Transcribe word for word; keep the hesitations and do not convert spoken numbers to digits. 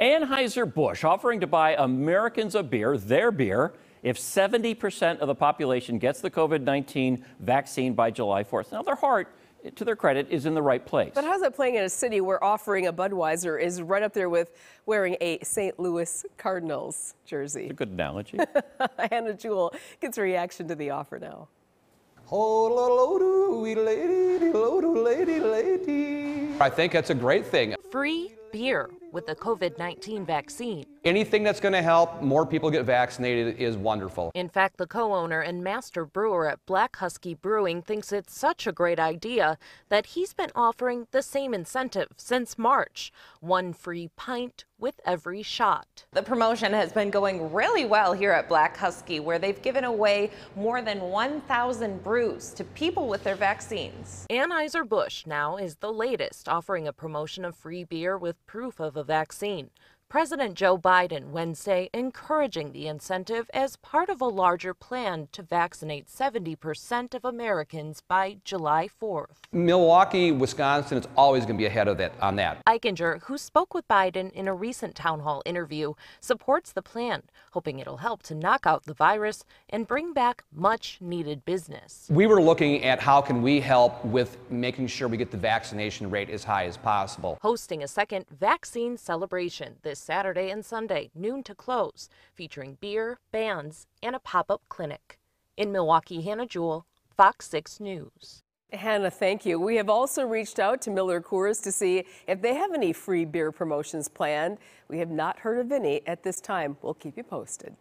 Anheuser-Busch offering to buy Americans a beer, their beer, if seventy percent of the population gets the COVID nineteen vaccine by July fourth. Now, their heart, to their credit, is in the right place. But how's it playing in a city where offering a Budweiser is right up there with wearing a Saint Louis Cardinals jersey? That's a good analogy. Hannah Jewel gets a reaction to the offer now. I think that's a great thing. Free beer with the COVID nineteen vaccine. Anything that's going to help more people get vaccinated is wonderful. In fact, the co-owner and master brewer at Black Husky Brewing thinks it's such a great idea that he's been offering the same incentive since March, one free pint with every shot. The promotion has been going really well here at Black Husky, where they've given away more than one thousand brews to people with their vaccines. Anheuser-Busch now is the latest, offering a promotion of free beer with proof of a vaccine. President Joe Biden Wednesday encouraging the incentive as part of a larger plan to vaccinate seventy percent of Americans by July fourth. Milwaukee, Wisconsin is always going to be ahead of that on that. Eikenberg, who spoke with Biden in a recent town hall interview, supports the plan, hoping it'll help to knock out the virus and bring back much needed business. We were looking at how can we help with making sure we get the vaccination rate as high as possible. Hosting a second vaccine celebration this Saturday and Sunday, noon to close, featuring beer, bands, and a pop-up clinic. In Milwaukee, Hannah Jewel, Fox six News. Hannah, thank you. We have also reached out to Miller Coors to see if they have any free beer promotions planned. We have not heard of any at this time. We'll keep you posted.